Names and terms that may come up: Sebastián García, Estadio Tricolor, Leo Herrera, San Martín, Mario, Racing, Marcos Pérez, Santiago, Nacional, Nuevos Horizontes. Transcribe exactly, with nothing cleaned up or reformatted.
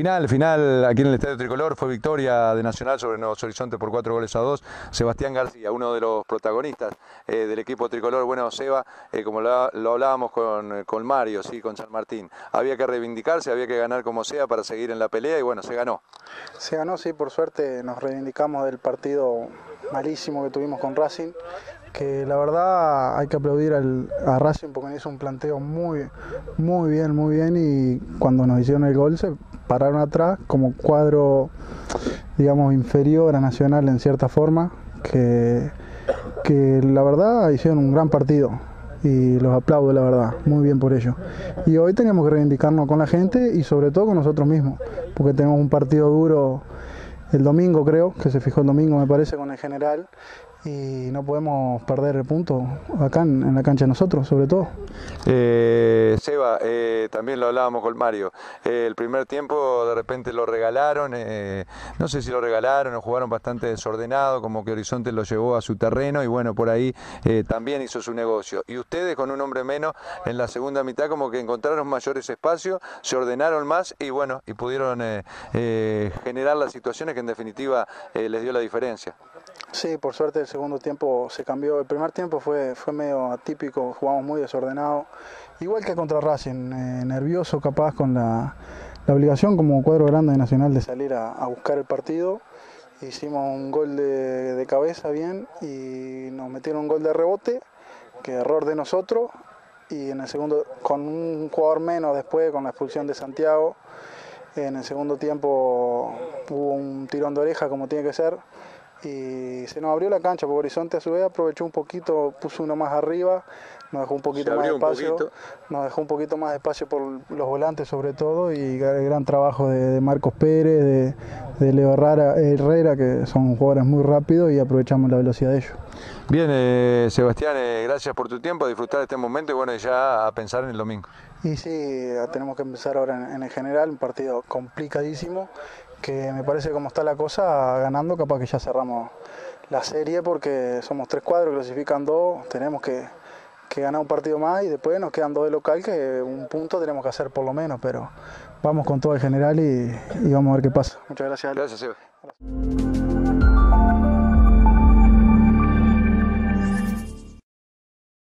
Final, final aquí en el Estadio Tricolor, fue victoria de Nacional sobre Nuevos Horizontes por cuatro goles a dos. Sebastián García, uno de los protagonistas eh, del equipo Tricolor. Bueno, Seba, eh, como lo, lo hablábamos con, con Mario, sí, con San Martín, había que reivindicarse, había que ganar como sea para seguir en la pelea y bueno, se ganó. Se ganó, sí, por suerte nos reivindicamos del partido malísimo que tuvimos con Racing, que la verdad hay que aplaudir al, a Racing porque hizo un planteo muy, muy bien, muy bien, y cuando nos hicieron el gol se pararon atrás como cuadro, digamos, inferior a Nacional en cierta forma, que, que la verdad hicieron un gran partido y los aplaudo, la verdad, muy bien por ello. Y hoy tenemos que reivindicarnos con la gente y sobre todo con nosotros mismos, porque tenemos un partido duro el domingo, creo, que se fijó el domingo, me parece, con el general, y no podemos perder el punto acá en, en la cancha de nosotros, sobre todo. Eh, Seba, eh, también lo hablábamos con Mario, eh, el primer tiempo de repente lo regalaron, eh, no sé si lo regalaron o jugaron bastante desordenado, como que Horizonte lo llevó a su terreno y bueno, por ahí eh, también hizo su negocio. Y ustedes con un hombre menos en la segunda mitad como que encontraron mayores espacios, se ordenaron más y bueno, y pudieron eh, eh, generar las situaciones que en definitiva eh, les dio la diferencia. Sí, por suerte el segundo tiempo se cambió. El primer tiempo fue, fue medio atípico, jugamos muy desordenado, igual que contra Racing, eh, nervioso capaz con la, la obligación como cuadro grande de Nacional de salir a, a buscar el partido. Hicimos un gol de, de cabeza bien y nos metieron un gol de rebote, que error de nosotros, y en el segundo, con un jugador menos después, con la expulsión de Santiago, en el segundo tiempo hubo un tirón de oreja como tiene que ser, y se nos abrió la cancha, porque Horizonte a su vez aprovechó un poquito, puso uno más arriba, nos dejó un poquito más de espacio, nos dejó un poquito más de espacio por los volantes sobre todo, y el gran trabajo de, de Marcos Pérez, de, de Leo Herrera, Herrera, que son jugadores muy rápidos y aprovechamos la velocidad de ellos. Bien, eh, Sebastián, eh, gracias por tu tiempo, a disfrutar este momento y bueno, ya a pensar en el domingo. Y sí, tenemos que empezar ahora en, en el general, un partido complicadísimo, que me parece como está la cosa, ganando capaz que ya cerramos la serie porque somos tres cuadros, clasifican dos, tenemos que, que ganar un partido más y después nos quedan dos de local, que un punto tenemos que hacer por lo menos, pero vamos con todo el general y, y vamos a ver qué pasa. Muchas gracias. Gracias, Seba.